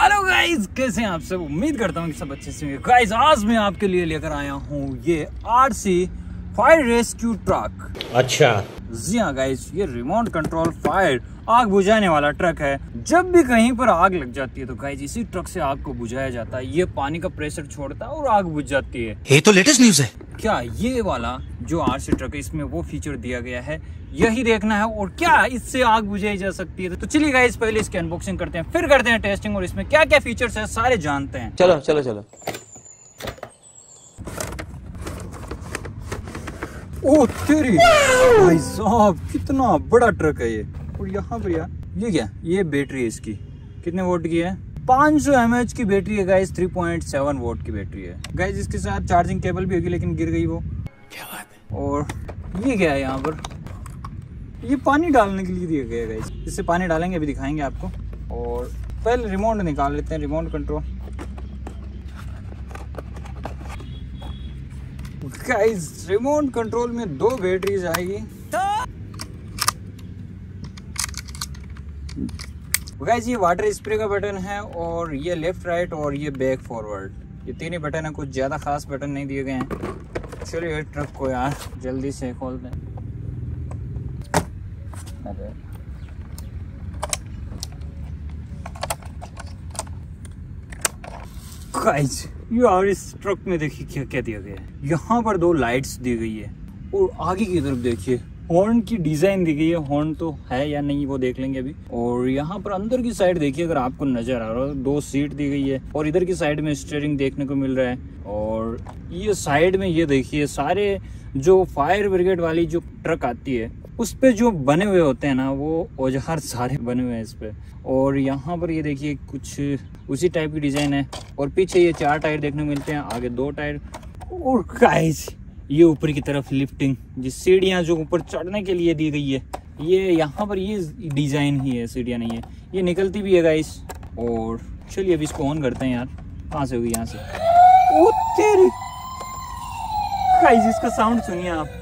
Hello guys, कैसे हैं आप सब। उम्मीद करता हूँ कि सब अच्छे से होंगे। गाइस आज मैं आपके लिए लेकर आया हूँ ये RC फायर रेस्क्यू ट्रक। अच्छा जी हाँ गाइस, ये रिमोट कंट्रोल फायर आग बुझाने वाला ट्रक है। जब भी कहीं पर आग लग जाती है तो गाइस इसी ट्रक से आग को बुझाया जाता है। ये पानी का प्रेशर छोड़ता है और आग बुझ जाती है। ये तो लेटेस्ट न्यूज है। क्या ये वाला जो RC ट्रक है इसमें वो फीचर दिया गया है, यही देखना है और क्या इससे आग बुझाई जा सकती है। तो चलिए गाइस पहले इसकी अनबॉक्सिंग करते हैं, फिर करते हैं टेस्टिंग और इसमें क्या क्या फीचर्स है सारे जानते हैं। चलो चलो चलो। ओ तेरी भाई साहब, कितना बड़ा ट्रक है ये। और यहाँ पर यार ये क्या, ये बैटरी है इसकी। कितने वोल्ट की है? 500 mAh की बैटरी है गाइस, 3.7 वोल्ट की बैटरी है गाइस। इसके साथ चार्जिंग केबल भी होगी लेकिन गिर गई वो। क्या बात है। और ये क्या है यहाँ पर, ये पानी डालने के लिए दिया गया है गाइस। इससे पानी डालेंगे, अभी दिखाएंगे आपको। और पहले रिमोट निकाल लेते हैं, remote control. Guys remote control में 2 बैटरीज आएगी। गाइस ये वाटर स्प्रे का बटन है और ये लेफ्ट राइट और ये बैक फॉरवर्ड, ये 3 ही बटन है। कुछ ज्यादा खास बटन नहीं दिए गए हैं। चलिए ट्रक को यार जल्दी से खोल दें। गाइस यार इस ट्रक में देखिए क्या क्या दिया गया है। यहाँ पर 2 लाइट्स दी गई है और आगे की तरफ देखिए हॉर्न की डिजाइन दी गई है। हॉर्न तो है या नहीं वो देख लेंगे अभी। और यहाँ पर अंदर की साइड देखिए, अगर आपको नजर आ रहा हो 2 सीट दी गई है। और इधर की साइड में स्टीयरिंग देखने को मिल रहा है। और ये साइड में ये देखिए सारे जो फायर ब्रिगेड वाली जो ट्रक आती है उस पे जो बने हुए होते हैं ना वो औजार सारे बने हुए हैं इस पे। और यहाँ पर ये देखिए कुछ उसी टाइप की डिजाइन है। और पीछे ये 4 टायर देखने को मिलते हैं, आगे 2 टायर। और गाइस ये ऊपर की तरफ लिफ्टिंग, जिस सीढ़ियाँ जो ऊपर चढ़ने के लिए दी गई है, ये यहाँ पर ये डिजाइन ही है, सीढ़ियाँ नहीं है। ये निकलती भी है गाइस। और चलिए अभी इसको ऑन करते हैं। यार कहाँ से होगी, यहाँ से। ओ तेरी गाइस, इसका साउंड सुनिए आप।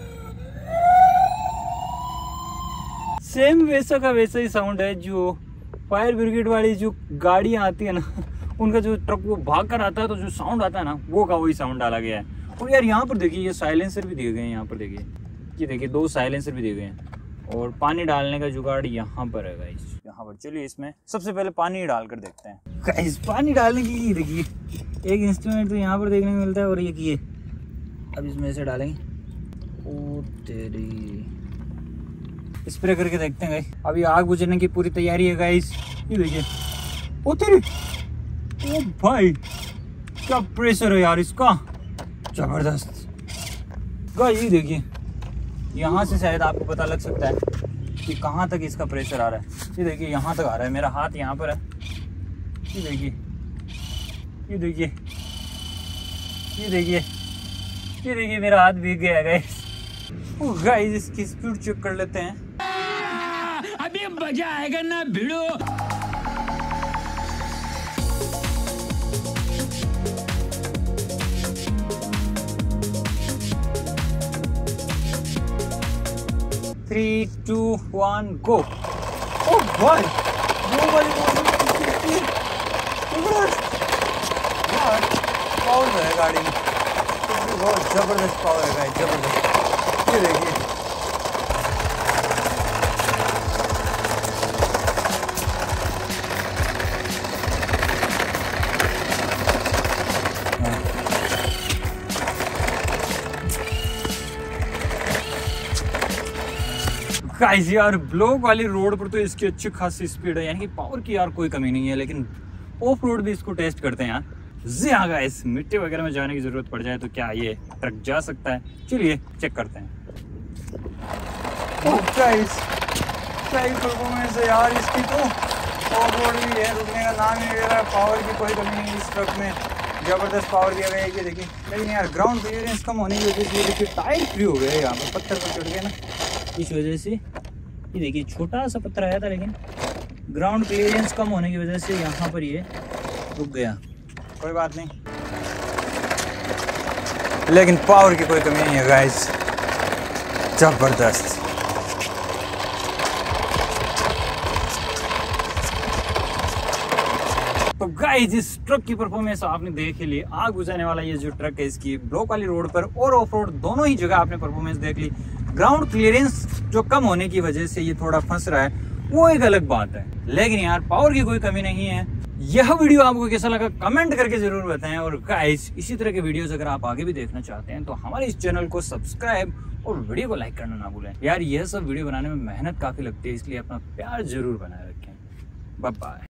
सेम वैसा का वैसा ही साउंड है जो फायर ब्रिगेड वाली जो गाड़ियाँ आती है ना उनका जो ट्रक वो भाग कर आता है तो जो साउंड आता है ना वो का वही साउंड डाला गया है। और यार यहाँ पर देखिए ये साइलेंसर भी दिए गए हैं। यहाँ पर देखिए, ये देखिए 2 साइलेंसर भी दिए गए हैं। और पानी डालने का जुगाड़ यहाँ पर है गाइस, यहाँ पर। चलिए इसमें सबसे पहले पानी डालकर देखते हैं गाइस। पानी डालने के लिए देखिए एक इंस्ट्रूमेंट तो यहाँ पर देखने को मिलता है। और ये अब इसमें ऐसे डालेंगे। ओ तेरी, स्प्रे करके देखते हैं गाइस। अभी आग बुझने की पूरी तैयारी है गाइस, ये देखिए। ओ तेरी, ओ भाई क्या प्रेशर है यार इसका, जबरदस्त गाइस। ये देखिए यहाँ से शायद आपको पता लग सकता है कि कहाँ तक इसका प्रेशर आ रहा है। ये देखिए यहाँ तक आ रहा है, मेरा हाथ यहाँ पर है। ये देखिए, ये देखिए, ये देखिए, ये देखिए, मेरा हाथ भीग गया गाइस। ओ गाइस इसकी स्पीड चेक कर लेते हैं। अभी मजा आएगा ना भिड़ो। Three, two, one, go! Oh boy! Nobody knows it. Power है गाड़ी में, बहुत जबरदस्त पावर है गाइस, जबरदस्त। ये देखिए। गाइस यार ब्लॉक वाली रोड पर तो इसकी अच्छी खासी स्पीड है, यानी कि पावर की यार कोई कमी नहीं है। लेकिन ऑफ रोड भी इसको टेस्ट करते हैं यार। जी हाँ गाइस, मिट्टी वगैरह में जाने की जरूरत पड़ जाए तो क्या ये ट्रक जा सकता है, चलिए चेक करते हैं। गाइस परफॉर्मेंस है यार इसकी तो, ऑफ रोड भी है, रुकने का नाम नहीं ले रहा है। पावर की कोई कमी नहीं इस ट्रक में, जबरदस्त पावर दिया गया है कि देखिए। लेकिन यार ग्राउंड क्लियरेंस कम होने की वजह से देखिए टायर फ्री हो गया है यहाँ पर, पत्थर पर चढ़ गया ना इस वजह से। ये देखिए छोटा सा पत्थर आया था लेकिन ग्राउंड क्लियरेंस कम होने की वजह से यहाँ पर ये रुक गया। कोई बात नहीं, लेकिन पावर की कोई कमी नहीं है गाइस, जबरदस्त। तो गाइस इस ट्रक की परफॉर्मेंस आपने देख ली। आग बुझाने वाला ये जो ट्रक है इसकी ब्लॉक वाली रोड पर और ऑफ रोड दोनों ही जगह आपने परफॉर्मेंस देख ली। ग्राउंड क्लियरेंस जो कम होने की वजह से ये थोड़ा फंस रहा है वो एक अलग बात है, लेकिन यार पावर की कोई कमी नहीं है। यह वीडियो आपको कैसा लगा कमेंट करके जरूर बताएं। और गाइस इसी तरह के वीडियोस अगर आप आगे भी देखना चाहते हैं तो हमारे इस चैनल को सब्सक्राइब और वीडियो को लाइक करना ना भूलें। यार यह सब वीडियो बनाने में मेहनत काफी लगती है, इसलिए अपना प्यार जरूर बनाए रखें। Bye bye.